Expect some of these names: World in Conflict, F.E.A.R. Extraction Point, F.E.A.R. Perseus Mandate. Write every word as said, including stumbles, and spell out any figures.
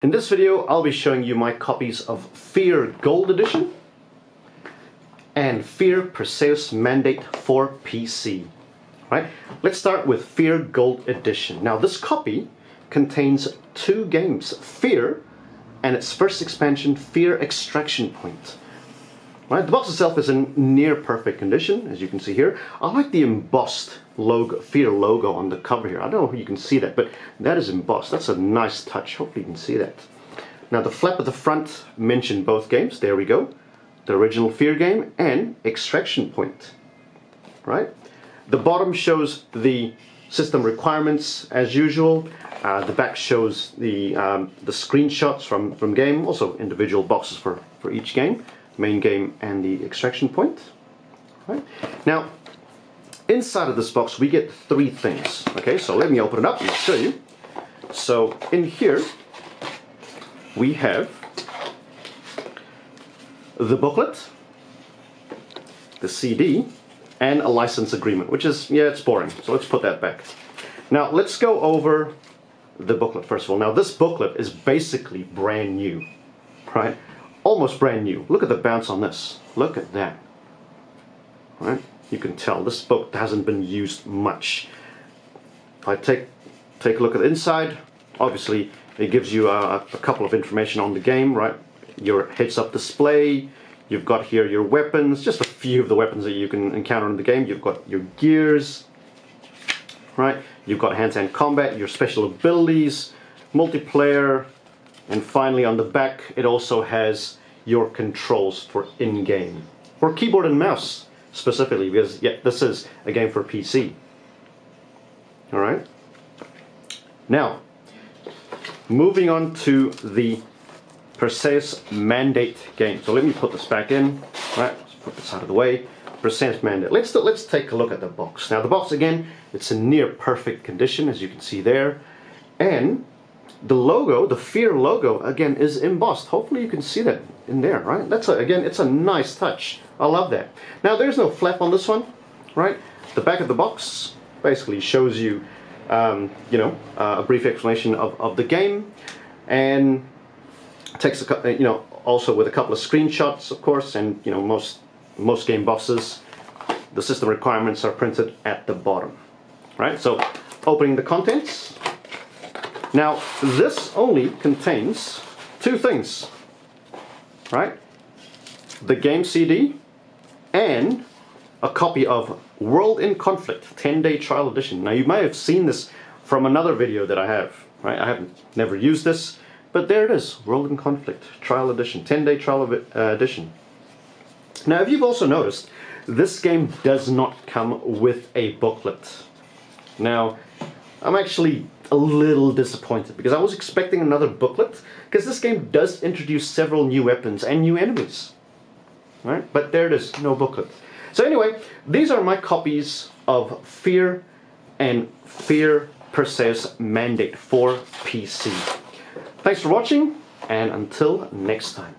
In this video, I'll be showing you my copies of F E A R Gold Edition and F E A R Perseus Mandate for P C. All right, let's start with F E A R Gold Edition. Now, this copy contains two games, F E A R and its first expansion, F E A R Extraction Point. All right, the box itself is in near perfect condition, as you can see here. I like the embossed logo, F E A R logo on the cover here. I don't know if you can see that, but that is embossed. That's a nice touch. Hopefully you can see that. Now the flap at the front mentioned both games. There we go. The original F E A R game and Extraction Point. Right? The bottom shows the system requirements as usual. Uh, the back shows the um, the screenshots from, from game. Also individual boxes for, for each game. Main game and the Extraction Point. Right? Now, inside of this box, we get three things. Okay, so let me open it up and I'll show you. So in here, we have the booklet, the C D, and a license agreement, which is, yeah, it's boring. So let's put that back. Now, let's go over the booklet first of all. Now, this booklet is basically brand new, right? Almost brand new. Look at the bounce on this. Look at that. All right? You can tell this book hasn't been used much. If I take, take a look at the inside, obviously it gives you a, a couple of information on the game, right? Your heads-up display, you've got here your weapons, just a few of the weapons that you can encounter in the game. You've got your gears, right? You've got hand-to-hand combat, your special abilities, multiplayer, and finally on the back it also has your controls for in-game, or keyboard and mouse. Specifically, because yeah, this is a game for P C. All right. Now, moving on to the Perseus Mandate game. So let me put this back in. All right. Let's put this out of the way. Perseus Mandate. Let's let's take a look at the box. Now, the box again, it's in near perfect condition, as you can see there, and the logo, the F E A R logo, again is embossed. Hopefully you can see that in there, right? That's a, again, it's a nice touch. I love that. Now there's no flap on this one, right? The back of the box basically shows you, um, you know, uh, a brief explanation of, of the game, and takes a, you know, also with a couple of screenshots, of course, and you know, most most game boxes, the system requirements are printed at the bottom, right? So opening the contents. Now, this only contains two things, right? The game C D and a copy of World in Conflict ten day Trial Edition. Now, you may have seen this from another video that I have, right? I haven't never used this, but there it is, World in Conflict Trial Edition, ten day Trial uh, Edition. Now, if you've also noticed, this game does not come with a booklet. Now, I'm actually a little disappointed because I was expecting another booklet, because this game does introduce several new weapons and new enemies. Right? But there it is, no booklet. So anyway, these are my copies of F E A R and F E A R Perseus Mandate for P C. Thanks for watching, and until next time.